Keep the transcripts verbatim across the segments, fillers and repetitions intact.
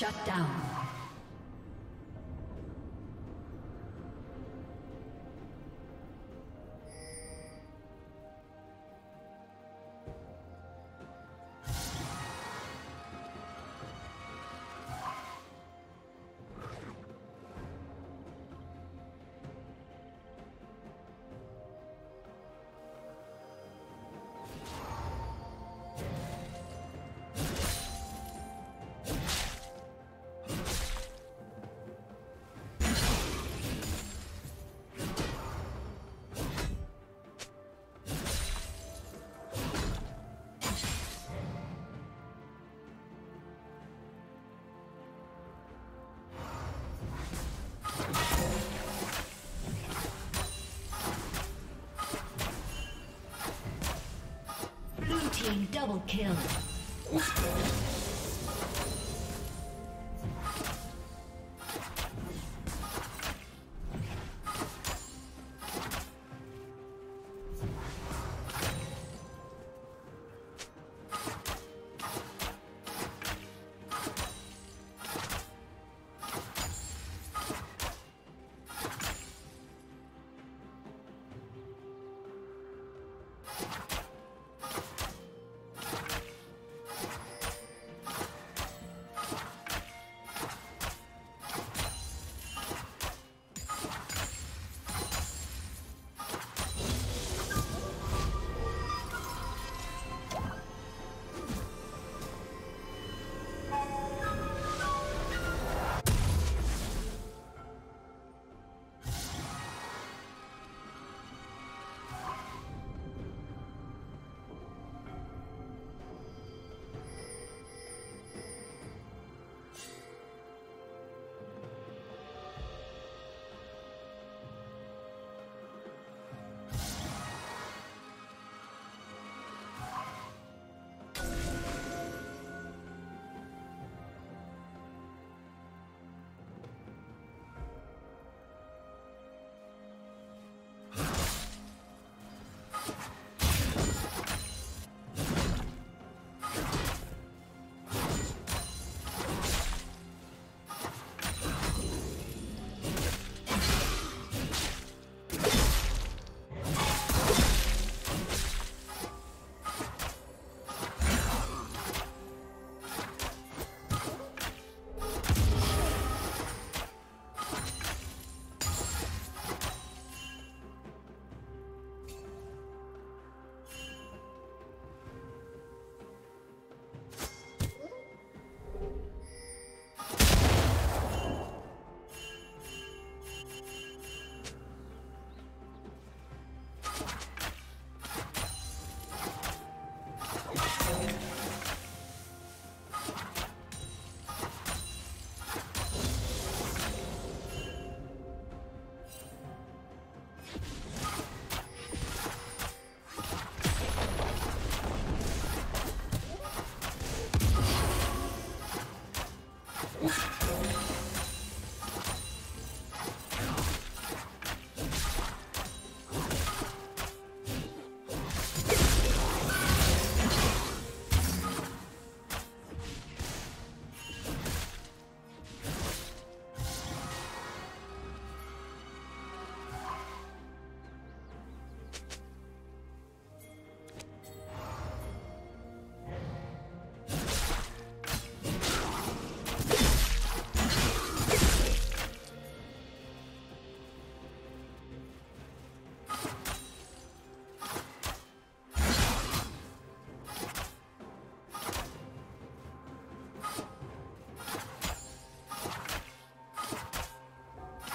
Shut down. Double kill.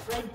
The red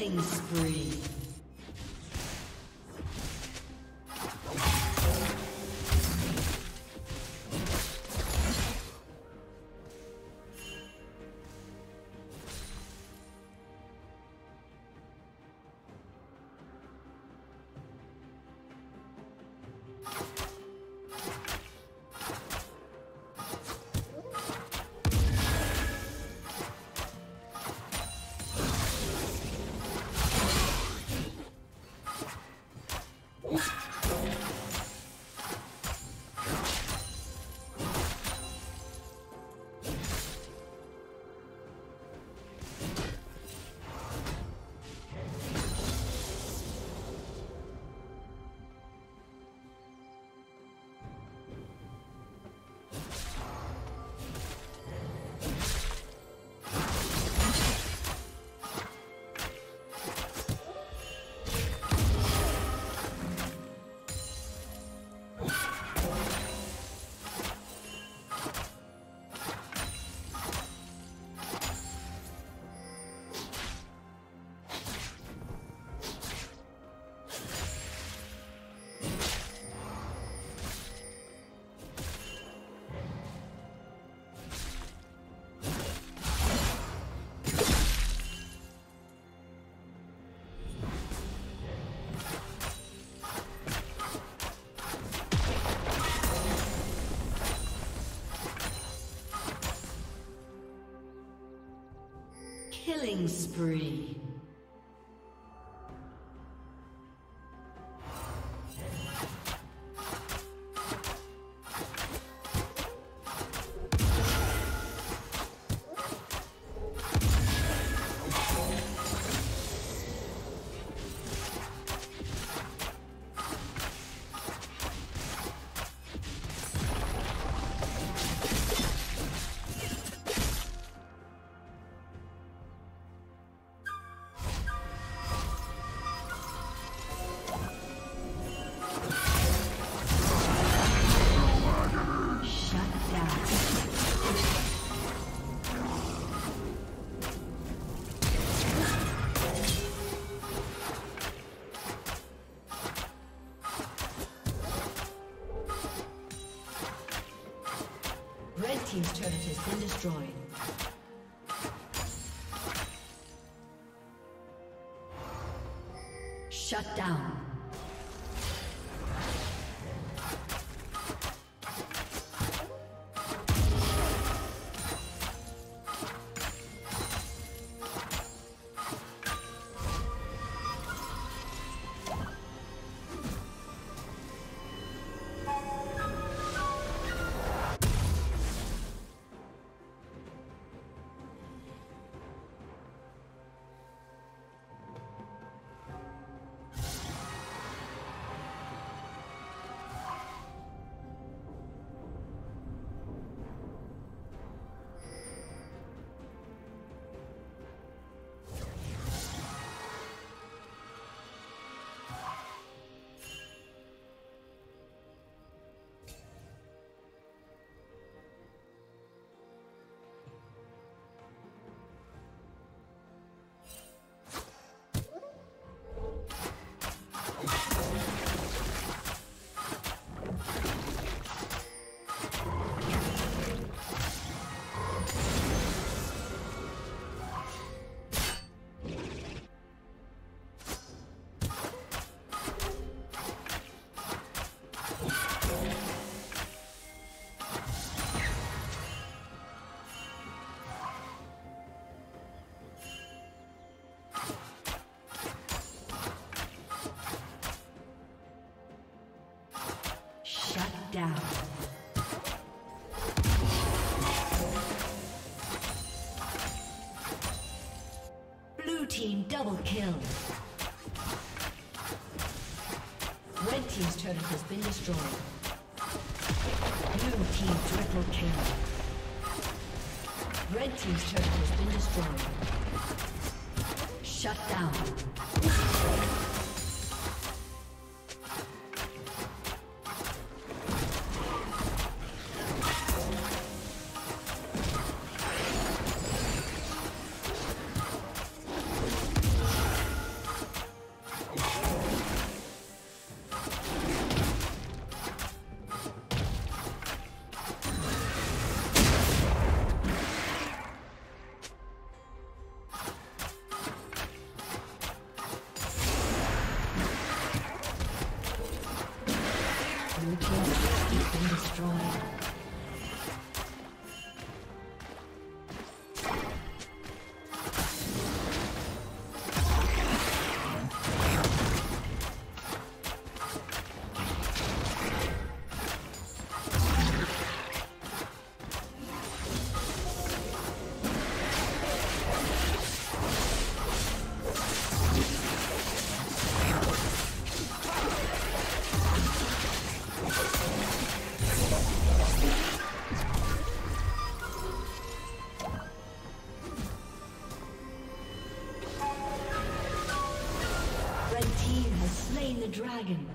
Killing spree. Killing spree. Team's turret has been destroyed. Shut down. Down. Blue team double kill. Red team's turret has been destroyed. Blue team triple kill. Red team's turret has been destroyed. Shut down. dragon.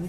Blue